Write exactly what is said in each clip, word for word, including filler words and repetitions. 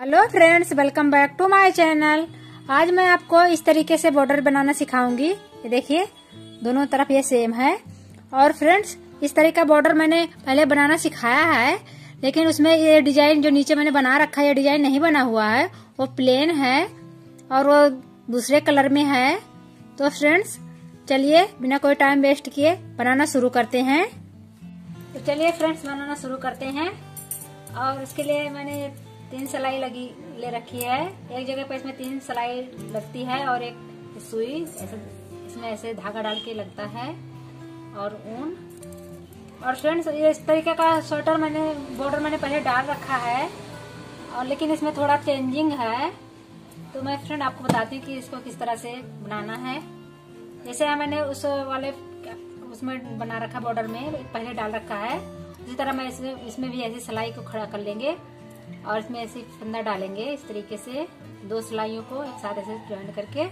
Hello friends, welcome back to my channel. आज मैं आपको इस तरीके से बॉर्डर बनाना सिखाऊंगी। ये देखिए, दोनों तरफ ये सेम है। और फ्रेंड्स, इस तरह का बॉर्डर मैंने पहले बनाना सिखाया है, लेकिन उसमें ये डिजाइन जो नीचे मैंने बना रखा है, ये डिजाइन नहीं बना हुआ है, वो प्लेन है और वो दूसरे कलर में है। तो फ्रेंड्स, चलिए बिना कोई टाइम वेस्ट किए बनाना शुरू करते हैं। तो चलिए फ्रेंड्स, बनाना शुरू करते हैं। और इसके लिए मैंने तीन सिलाई लगी ले रखी है। एक जगह पर इसमें तीन सिलाई लगती है और एक सुई ऐसे, इसमें ऐसे धागा डाल के लगता है और ऊन। और फ्रेंड्स, ये इस तरीके का स्वेटर मैंने बॉर्डर मैंने पहले डाल रखा है, और लेकिन इसमें थोड़ा चेंजिंग है। तो मैं फ्रेंड आपको बताती हूँ कि इसको किस तरह से बनाना है। जैसे मैंने उस वाले उसमें बना रखा बॉर्डर में पहले डाल रखा है, उसी तरह मैं इसमें इसमें भी ऐसी सिलाई को खड़ा कर लेंगे और इसमें ऐसे फंदा डालेंगे। इस तरीके से दो सिलाइयों को एक साथ ऐसे ज्वाइन करके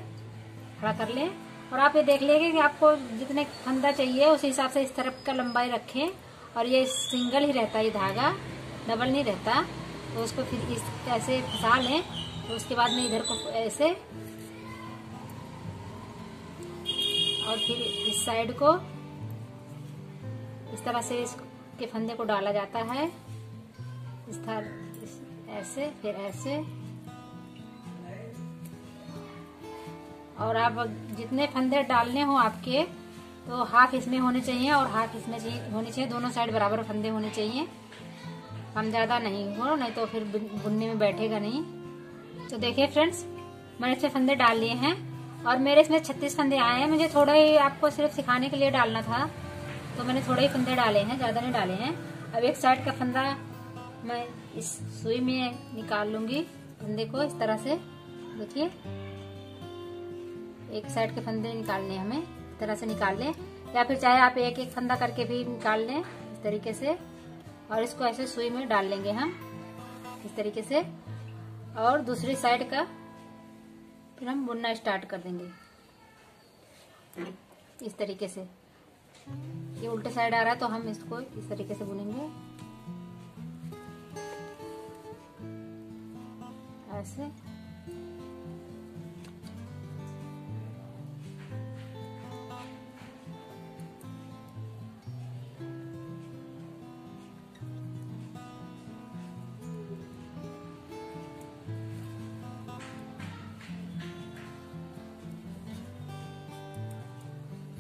खड़ा कर लें। और आप ये देख लेंगे कि आपको जितने फंदा चाहिए उस हिसाब से इस तरफ का लंबाई रखें। और ये सिंगल ही रहता है, ये धागा डबल नहीं रहता। तो उसको फिर इस ऐसे फंसा लें। तो उसके बाद में इधर को ऐसे और फिर इस साइड को इस तरह से इसके फंदे को डाला जाता है। इस तरह ऐसे, फिर ऐसे। और आप जितने फंदे डालने हो आपके, तो हाफ इसमें होने चाहिए और हाफ इसमें होने चाहिए। दोनों साइड बराबर फंदे होने चाहिए, कम ज्यादा नहीं हो, नहीं तो फिर बुनने में बैठेगा नहीं। तो देखिए फ्रेंड्स, मैंने इसमें फंदे डाल लिए हैं और मेरे इसमें छत्तीस फंदे आए हैं। मुझे थोड़ा ही आपको सिर्फ सिखाने के लिए डालना था, तो मैंने थोड़े ही फंदे डाले हैं, ज्यादा नहीं डाले हैं। अब एक साइड का फंदा मैं इस सुई में निकाल लूंगी। फंदे को इस तरह से देखिए, एक साइड के फंदे निकालने हमें, इस तरह से निकाल लें, या फिर चाहे आप एक एक फंदा करके भी निकाल लें इस तरीके से। और इसको ऐसे सुई में डाल लेंगे हम इस तरीके से। और दूसरी साइड का फिर हम बुनना स्टार्ट कर देंगे इस तरीके से। ये उल्टे साइड आ रहा है, तो हम इसको इस तरीके से बुनेंगे ऐसे।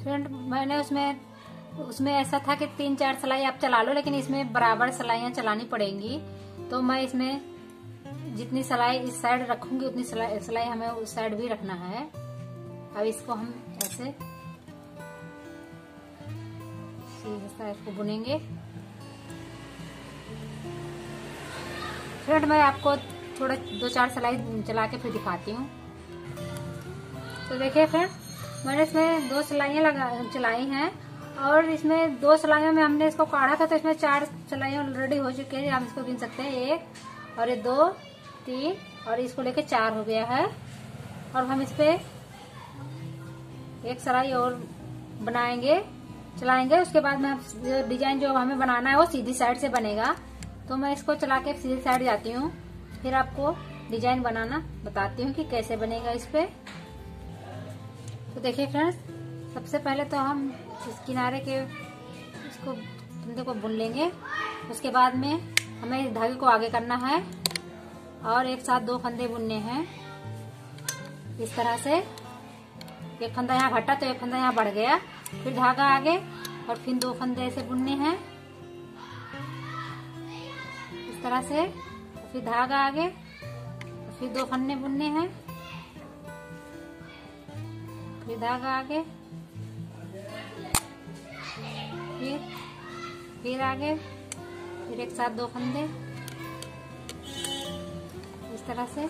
फ्रेंड, मैंने उसमें उसमें ऐसा था कि तीन चार सिलाई आप चला लो, लेकिन इसमें बराबर सिलाइयां चलानी पड़ेंगी। तो मैं इसमें जितनी सिलाई इस साइड रखूंगी उतनी सिलाई हमें उस साइड भी रखना है। अब इसको हम ऐसे साइड को बुनेंगे। फ्रेंड, मैं आपको थोड़ा दो चार सिलाई चला के फिर दिखाती हूँ। तो देखिए फ्रेंड, मैंने इसमें दो सिलाइयाँ लगा चलाई हैं और इसमें दो सिलाइयों में हमने इसको काढ़ा था, तो इसमें चार सिलाइयाँ ऑलरेडी हो चुकी है। हम इसको गिन सकते हैं, एक और ये दो, तीन, और इसको लेके चार हो गया है। और हम इस पे एक सिलाई और बनाएंगे, चलाएंगे। उसके बाद में जो डिजाइन जो हमें बनाना है वो सीधी साइड से बनेगा। तो मैं इसको चला के सीधी साइड जाती हूँ, फिर आपको डिजाइन बनाना बताती हूँ कि कैसे बनेगा इस पे। तो देखिए फ्रेंड्स, सबसे पहले तो हम इस किनारे के इसको फंदे को बुन लेंगे। उसके बाद में हमें धागे को आगे करना है और एक साथ दो फंदे बुनने हैं इस तरह से। एक फंदा यहाँ घटा तो एक फंदा यहाँ बढ़ गया, फिर धागा आगे और फिर दो फंदे ऐसे बुनने हैं इस तरह से। फिर धागा आगे, फिर दो फंदे बुनने हैं, फिर धागा आगे, फिर फिर आगे, फिर एक साथ दो फंदे तरह से।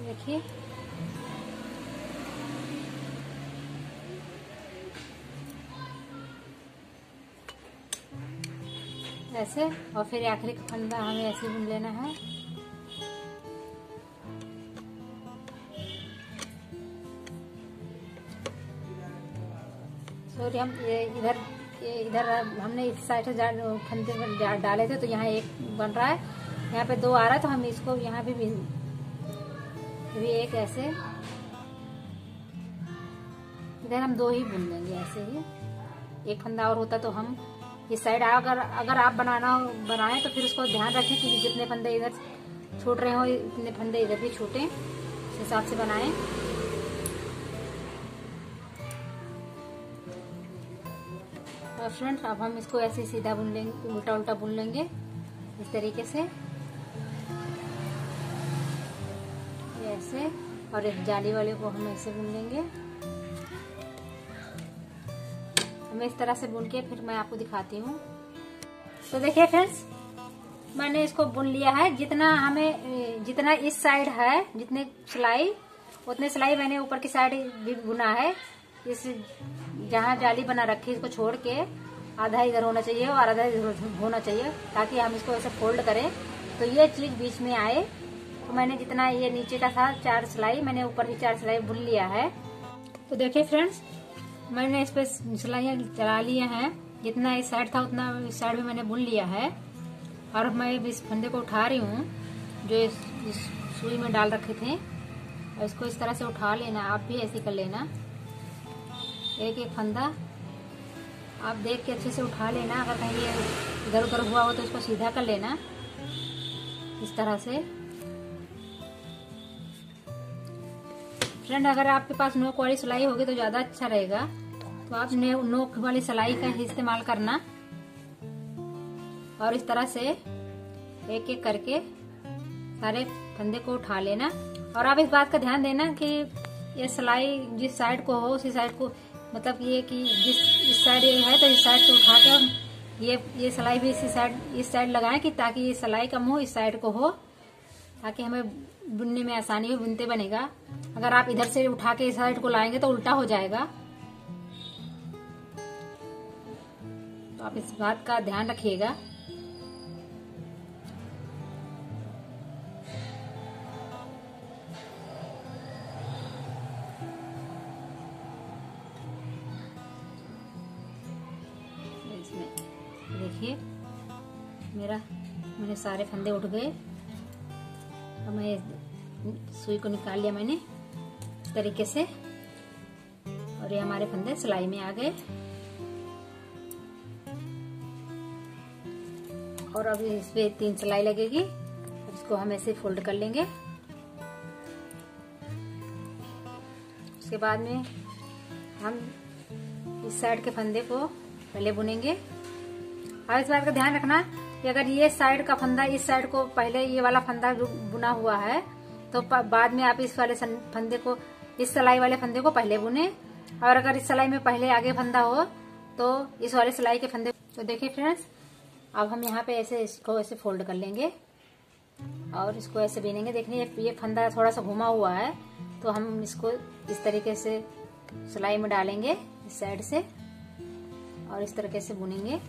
देखिए, ऐसे। और फिर आखिरी का फंदा हमें ऐसे बुन लेना है। और हम इधर इधर हमने इस साइड से फंदे में डाले थे तो यहाँ एक बन रहा है, यहाँ पे दो आ रहा है, तो हम इसको यहाँ भी, भी एक ऐसे इधर हम दो ही बुन देंगे ऐसे ही। एक फंदा और होता तो हम इस साइड, अगर अगर आप बनाना बनाएं तो फिर उसको ध्यान रखें कि जितने फंदे इधर छूट रहे हो इतने फंदे इधर भी छूटें, इस हिसाब से बनाएं। और फ्रेंड्स अब हम इसको ऐसे सीधा बुन लेंगे, उल्टा उल्टा बुन लेंगे इस तरीके से ऐसे, और इस जाली वाले को हम ऐसे बुन लेंगे। मैं इस तरह से बुन के फिर मैं आपको दिखाती हूँ। तो देखिए फ्रेंड्स मैंने इसको बुन लिया है, जितना हमें जितना इस साइड है जितने सिलाई उतने सिलाई मैंने ऊपर की साइड भी बुना है। इस जहाँ जाली बना रखी इसको छोड़ के आधा इधर होना चाहिए और आधा इधर होना चाहिए, ताकि हम इसको ऐसे फोल्ड करें तो ये चीज बीच में आए। तो मैंने जितना ये नीचे का था चार सिलाई मैंने ऊपर भी चार सिलाई बुन लिया है। तो देखिये फ्रेंड्स मैंने इस पर सिलाइयाँ चला लिया हैं, जितना इस साइड था उतना इस साइड भी मैंने बुन लिया है। और मैं इस फंदे को उठा रही हूँ जो इस, इस सुई में डाल रखे थे, और इसको इस तरह से उठा लेना, आप भी ऐसे कर लेना। एक एक फंदा आप देख के अच्छे से उठा लेना, अगर कहीं ये इधर उधर हुआ हो तो इसको सीधा कर लेना इस तरह से। फ्रेंड अगर आपके पास नोक वाली सिलाई होगी तो ज्यादा अच्छा रहेगा, तो आप नोक वाली सिलाई का ही इस्तेमाल करना। और इस तरह से एक एक करके सारे फंदे को उठा लेना। और आप इस बात का ध्यान देना कि ये सिलाई जिस साइड को हो उसी साइड को, मतलब ये कि जिस इस साइड ये है तो इस साइड से उठा के ये ये सिलाई भी इसी साइड इस साइड लगाएं, कि ताकि ये सिलाई का मुँह इस साइड को हो, ताकि हमें बुनने में आसानी हो, बुनते बनेगा। अगर आप इधर से उठा के इस साइड को लाएंगे तो उल्टा हो जाएगा, तो आप इस बात का ध्यान रखिएगा। देखिए मेरा मेरे सारे फंदे उठ गए, अब मैं सुई को निकाल लिया मैंने इस तरीके से, और ये हमारे फंदे सिलाई में आ गए। और अब इस पे तीन सिलाई लगेगी, इसको हम ऐसे फोल्ड कर लेंगे। उसके बाद में हम इस साइड के फंदे को पहले बुनेंगे। और इस बात का ध्यान रखना कि अगर ये साइड का फंदा इस साइड को पहले ये वाला फंदा बुना हुआ है तो बाद में आप इस वाले फंदे को इस सिलाई वाले फंदे को पहले बुने, और अगर इस सिलाई में पहले आगे फंदा हो तो इस वाले सिलाई के फंदे। तो देखिए फ्रेंड्स अब हम यहाँ पे ऐसे इसको ऐसे फोल्ड कर लेंगे और इसको ऐसे बिनेंगे। देखिए ये फंदा थोड़ा सा घुमा हुआ है तो हम इसको इस तरीके से सिलाई में डालेंगे इस साइड से, और इस तरीके से बुनेंगे।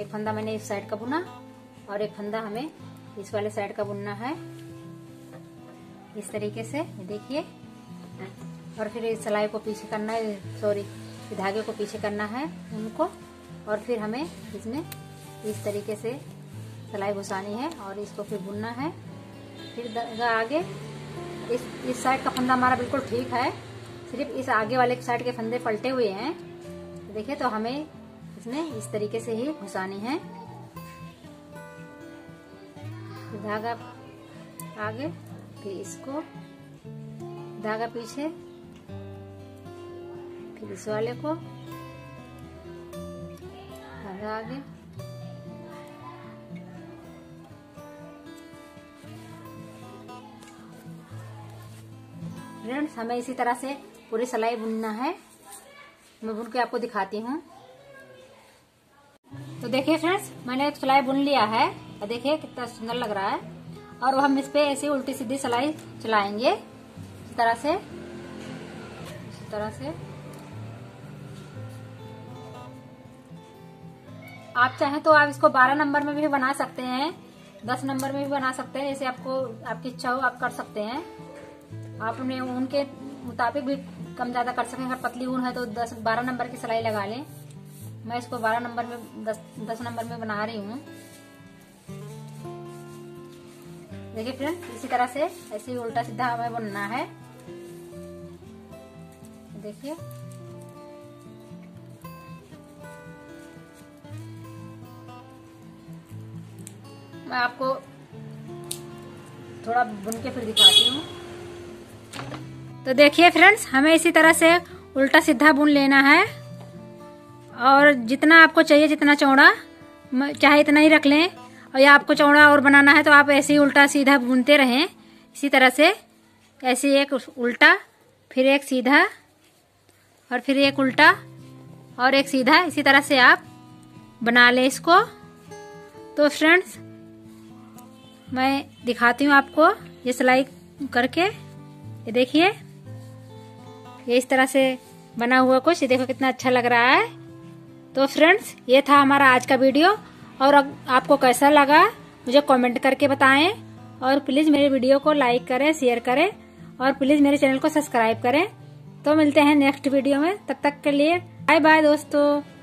एक फंदा मैंने इस साइड का बुना और एक फंदा हमें इस वाले साइड का बुनना है इस तरीके से, देखिए। और फिर इस सिलाई को पीछे करना है, सॉरी धागे को पीछे करना है उनको, और फिर हमें इसमें इस तरीके से सिलाई घुसानी है और इसको फिर बुनना है। फिर धागा आगे इस इस साइड का फंदा हमारा बिल्कुल ठीक है, सिर्फ इस आगे वाले साइड के फंदे पलटे हुए हैं, देखिए। तो हमें इसमें इस तरीके से ही घुसानी है, धागा आगे फिर इसको धागा पीछे, फिर इस वाले को धागा आगे, फ्रेंड्स हमें इसी तरह से पूरी सिलाई बुनना है। मैं बुन के आपको दिखाती हूँ। तो देखिए फ्रेंड्स मैंने एक सिलाई बुन लिया है, देखिए कितना सुंदर लग रहा है। और हम इस पे ऐसे उल्टी सीधी सिलाई चलाएंगे इस तरह से, इस तरह से। आप चाहें तो आप इसको बारह नंबर में भी बना सकते हैं, दस नंबर में भी बना सकते हैं, जैसे आपको आपकी इच्छा हो आप कर सकते हैं। आपने उनके मुताबिक भी कम ज्यादा कर सकें। अगर पतली ऊन है तो दस बारह नंबर की सिलाई लगा लें। मैं इसको बारह नंबर में दस दस नंबर में बना रही हूँ। देखिए फ्रेंड, इसी तरह से ऐसे ही उल्टा सीधा हमें बुनना है। देखिए मैं आपको थोड़ा बुन के फिर दिखाती हूँ। तो देखिए फ्रेंड्स, हमें इसी तरह से उल्टा सीधा बुन लेना है और जितना आपको चाहिए, जितना चौड़ा चाहे इतना ही रख लें। और या आपको चौड़ा और बनाना है तो आप ऐसे ही उल्टा सीधा बुनते रहें। इसी तरह से ऐसे एक उल्टा, फिर एक सीधा, और फिर एक उल्टा और एक सीधा, इसी तरह से आप बना लें इसको। तो फ्रेंड्स मैं दिखाती हूँ आपको ये सिलाई करके। ये देखिए, ये इस तरह से बना हुआ कुछ, ये देखो कितना अच्छा लग रहा है। तो फ्रेंड्स ये था हमारा आज का वीडियो, और अब आपको कैसा लगा मुझे कमेंट करके बताएं। और प्लीज मेरे वीडियो को लाइक करें, शेयर करें, और प्लीज मेरे चैनल को सब्सक्राइब करें। तो मिलते हैं नेक्स्ट वीडियो में, तब तक के लिए बाय बाय दोस्तों।